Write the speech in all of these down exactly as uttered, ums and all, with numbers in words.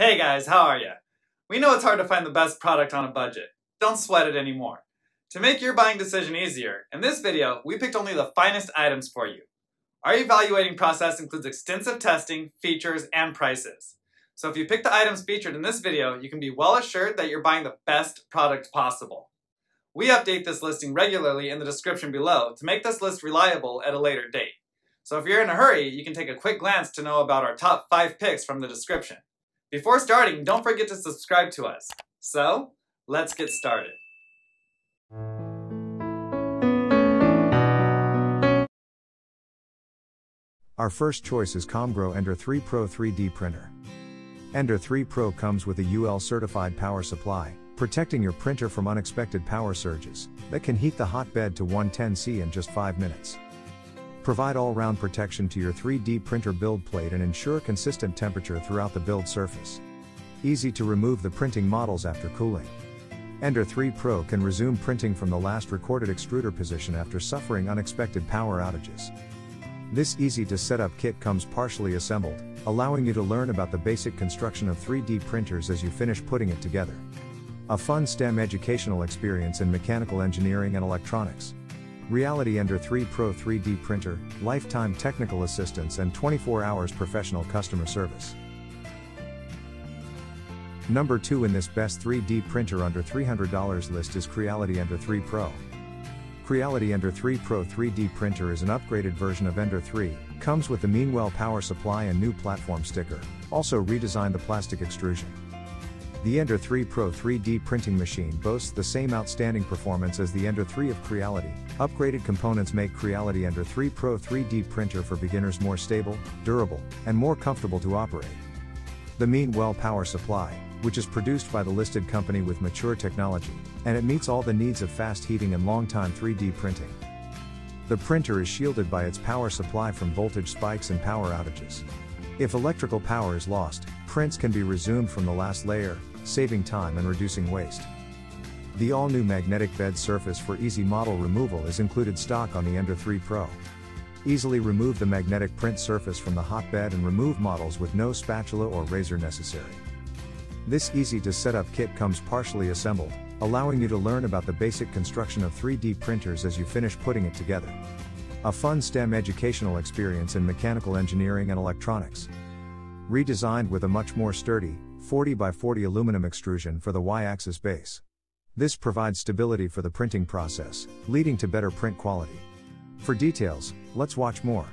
Hey guys, how are ya? We know it's hard to find the best product on a budget. Don't sweat it anymore. To make your buying decision easier, in this video, we picked only the finest items for you. Our evaluating process includes extensive testing, features, and prices. So if you pick the items featured in this video, you can be well assured that you're buying the best product possible. We update this listing regularly in the description below to make this list reliable at a later date. So if you're in a hurry, you can take a quick glance to know about our top five picks from the description. Before starting, don't forget to subscribe to us. So, let's get started. Our first choice is Comgrow Ender three Pro three D printer. Ender three Pro comes with a U L certified power supply, protecting your printer from unexpected power surges that can heat the hotbed to one hundred ten C in just five minutes. Provide all-round protection to your three D printer build plate and ensure consistent temperature throughout the build surface. Easy to remove the printing models after cooling. Ender three Pro can resume printing from the last recorded extruder position after suffering unexpected power outages. This easy-to-set-up kit comes partially assembled, allowing you to learn about the basic construction of three D printers as you finish putting it together. A fun STEM educational experience in mechanical engineering and electronics. Creality Ender three Pro three D printer, lifetime technical assistance and twenty-four hours professional customer service. Number two in this best three D printer under three hundred dollars list is Creality Ender three Pro. Creality Ender three Pro three D printer is an upgraded version of Ender three, comes with the Mean Well power supply and new platform sticker, also redesigned the plastic extrusion. The Ender three Pro three D printing machine boasts the same outstanding performance as the Ender three of Creality. Upgraded components make Creality Ender three Pro three D printer for beginners more stable, durable, and more comfortable to operate. The Mean Well power supply, which is produced by the listed company with mature technology, and it meets all the needs of fast heating and long-time three D printing. The printer is shielded by its power supply from voltage spikes and power outages. If electrical power is lost, prints can be resumed from the last layer, saving time and reducing waste. The all-new magnetic bed surface for easy model removal is included stock on the Ender three Pro. Easily remove the magnetic print surface from the hotbed and remove models with no spatula or razor necessary. This easy-to-set-up kit comes partially assembled, allowing you to learn about the basic construction of three D printers as you finish putting it together. A fun STEM educational experience in mechanical engineering and electronics. Redesigned with a much more sturdy, forty by forty aluminum extrusion for the Y axis base. This provides stability for the printing process, leading to better print quality. For details, let's watch more.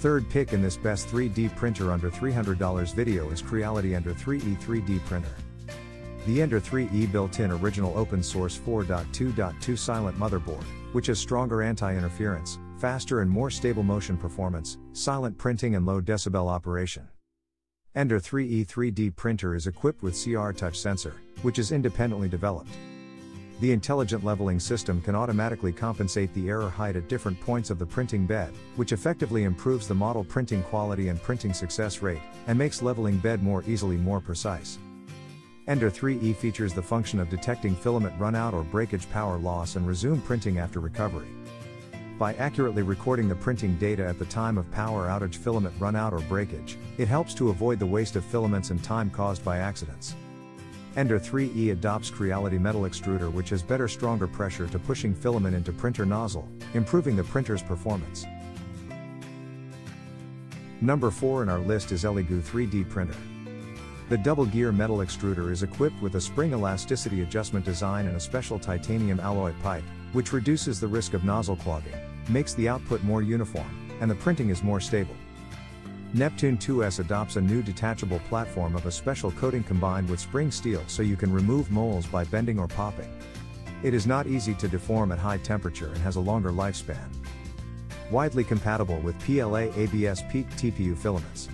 Third pick in this best three D printer under three hundred dollars video is Creality Ender three E three D printer. The Ender three E built-in original open-source four point two point two silent motherboard, which has stronger anti-interference, faster and more stable motion performance, silent printing and low decibel operation. Ender three E three D printer is equipped with C R touch sensor, which is independently developed. The intelligent leveling system can automatically compensate the error height at different points of the printing bed, which effectively improves the model printing quality and printing success rate, and makes leveling bed more easily more precise. Ender three E features the function of detecting filament runout or breakage power loss and resume printing after recovery. By accurately recording the printing data at the time of power outage filament runout or breakage, it helps to avoid the waste of filaments and time caused by accidents. Ender three E adopts Creality metal extruder, which has better stronger pressure to pushing filament into printer nozzle, improving the printer's performance. Number four in our list is Elegoo three D printer. The double gear metal extruder is equipped with a spring elasticity adjustment design and a special titanium alloy pipe, which reduces the risk of nozzle clogging, makes the output more uniform, and the printing is more stable. Neptune two S adopts a new detachable platform of a special coating combined with spring steel so you can remove moles by bending or popping. It is not easy to deform at high temperature and has a longer lifespan. Widely compatible with P L A A B S peak T P U filaments.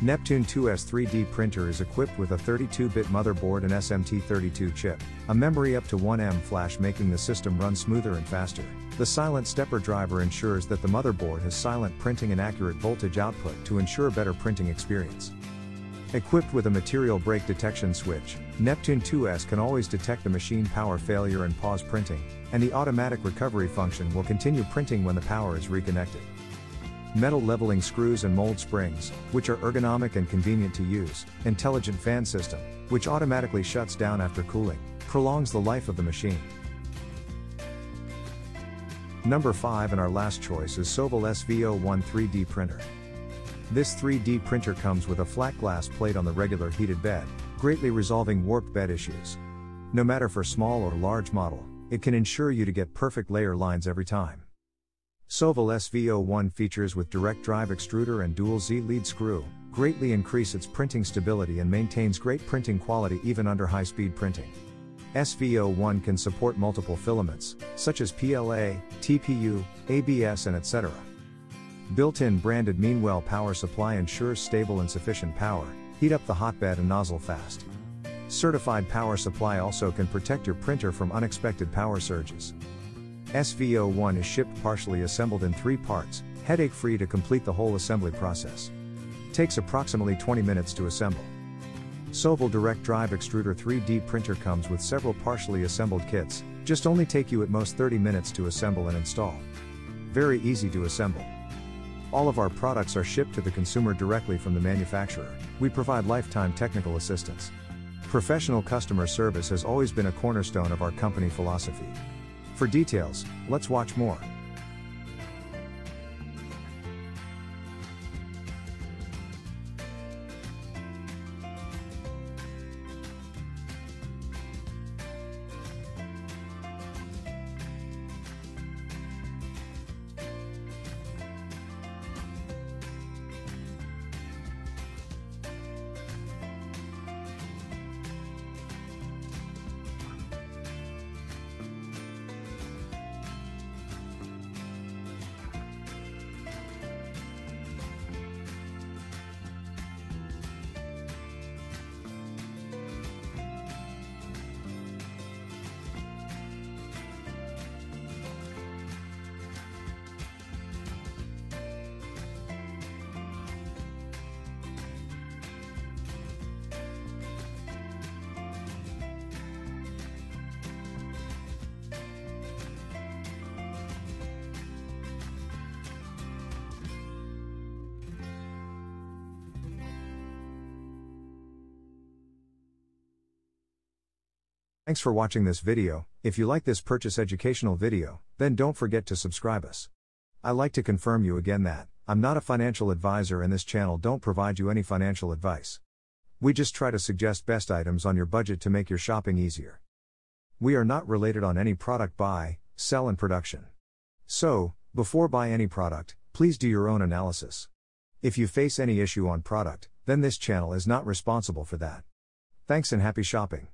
Neptune two S three D printer is equipped with a thirty-two bit motherboard and S M T thirty-two chip, a memory up to one megabyte flash, making the system run smoother and faster. The silent stepper driver ensures that the motherboard has silent printing and accurate voltage output to ensure better printing experience. Equipped with a material break detection switch, Neptune two S can always detect a machine power failure and pause printing, and the automatic recovery function will continue printing when the power is reconnected. Metal leveling screws and mold springs, which are ergonomic and convenient to use, intelligent fan system, which automatically shuts down after cooling, prolongs the life of the machine. Number five and our last choice is Sovol S V zero one three D printer. This three D printer comes with a flat glass plate on the regular heated bed, greatly resolving warped bed issues. No matter for small or large model, it can ensure you to get perfect layer lines every time. Sovol S V zero one features with direct drive extruder and dual Z lead screw, greatly increase its printing stability and maintains great printing quality even under high-speed printing. S V zero one can support multiple filaments, such as P L A, T P U, A B S and et cetera. Built-in branded Mean Well power supply ensures stable and sufficient power, heat up the hotbed and nozzle fast. Certified power supply also can protect your printer from unexpected power surges. S V zero one is shipped partially assembled in three parts, headache-free to complete the whole assembly process. Takes approximately twenty minutes to assemble. Sovol Direct Drive Extruder three D printer comes with several partially assembled kits, just only take you at most thirty minutes to assemble and install. Very easy to assemble. All of our products are shipped to the consumer directly from the manufacturer. We provide lifetime technical assistance. Professional customer service has always been a cornerstone of our company philosophy. For details, let's watch more. Thanks for watching this video. If you like this purchase educational video, then don't forget to subscribe us. I like to confirm you again that, I'm not a financial advisor and this channel don't provide you any financial advice. We just try to suggest best items on your budget to make your shopping easier. We are not related on any product buy, sell and production. So, before buy any product, please do your own analysis. If you face any issue on product, then this channel is not responsible for that. Thanks and happy shopping.